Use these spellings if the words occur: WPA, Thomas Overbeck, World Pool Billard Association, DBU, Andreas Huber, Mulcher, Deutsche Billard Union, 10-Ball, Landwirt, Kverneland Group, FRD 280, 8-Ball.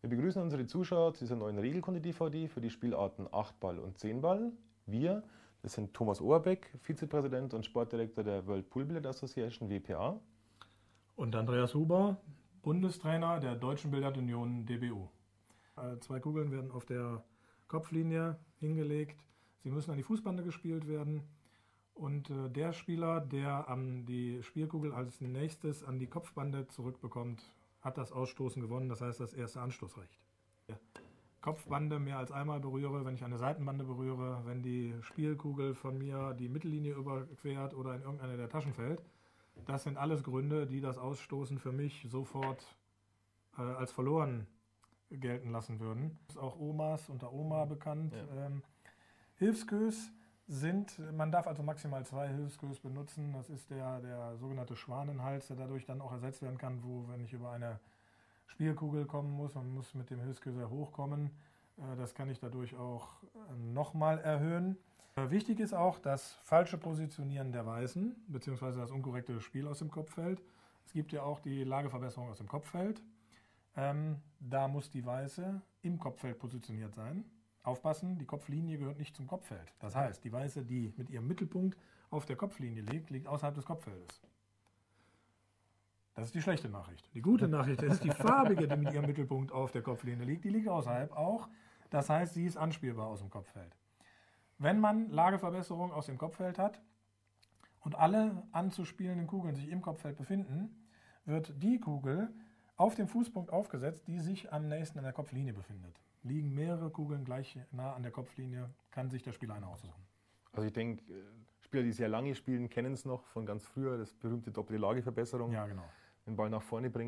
Wir begrüßen unsere Zuschauer zu dieser neuen Regelkunde-DVD für die Spielarten 8-Ball und 10-Ball. Wir, das sind Thomas Overbeck, Vizepräsident und Sportdirektor der World Pool Billard Association, WPA. Und Andreas Huber, Bundestrainer der Deutschen Billard Union, DBU. Zwei Kugeln werden auf der Kopflinie hingelegt. Sie müssen an die Fußbande gespielt werden. Und der Spieler, der die Spielkugel als nächstes an die Kopfbande zurückbekommt, hat das Ausstoßen gewonnen, das heißt das erste Anstoßrecht. Kopfbande mehr als einmal berühre, wenn ich eine Seitenbande berühre, wenn die Spielkugel von mir die Mittellinie überquert oder in irgendeine der Taschen fällt. Das sind alles Gründe, die das Ausstoßen für mich sofort als verloren gelten lassen würden. Das ist auch Omas, unter Oma bekannt. Ja. Hilfskös sind, man darf also maximal zwei Hilfskös benutzen. Das ist der sogenannte Schwanenhals, der dadurch dann auch ersetzt werden kann, wenn ich über eine Spielkugel kommen muss. Man muss mit dem Hilfskö sehr hochkommen. Das kann ich dadurch auch nochmal erhöhen. Wichtig ist auch das falsche Positionieren der Weißen, beziehungsweise das unkorrekte Spiel aus dem Kopffeld. Es gibt ja auch die Lageverbesserung aus dem Kopffeld. Da muss die Weiße im Kopffeld positioniert sein. Aufpassen, die Kopflinie gehört nicht zum Kopffeld. Das heißt, die Weiße, die mit ihrem Mittelpunkt auf der Kopflinie liegt, liegt außerhalb des Kopffeldes. Das ist die schlechte Nachricht. Die gute Nachricht ist, die farbige, die mit ihrem Mittelpunkt auf der Kopflinie liegt, die liegt außerhalb auch. Das heißt, sie ist anspielbar aus dem Kopffeld. Wenn man Lageverbesserung aus dem Kopffeld hat und alle anzuspielenden Kugeln sich im Kopffeld befinden, wird die Kugel auf dem Fußpunkt aufgesetzt, die sich am nächsten an der Kopflinie befindet. Liegen mehrere Kugeln gleich nah an der Kopflinie, kann sich der Spieler eine aussuchen. Also ich denke, Spieler, die sehr lange spielen, kennen es noch von ganz früher, das berühmte doppelte Lageverbesserung. Ja, genau. Den Ball nach vorne bringen.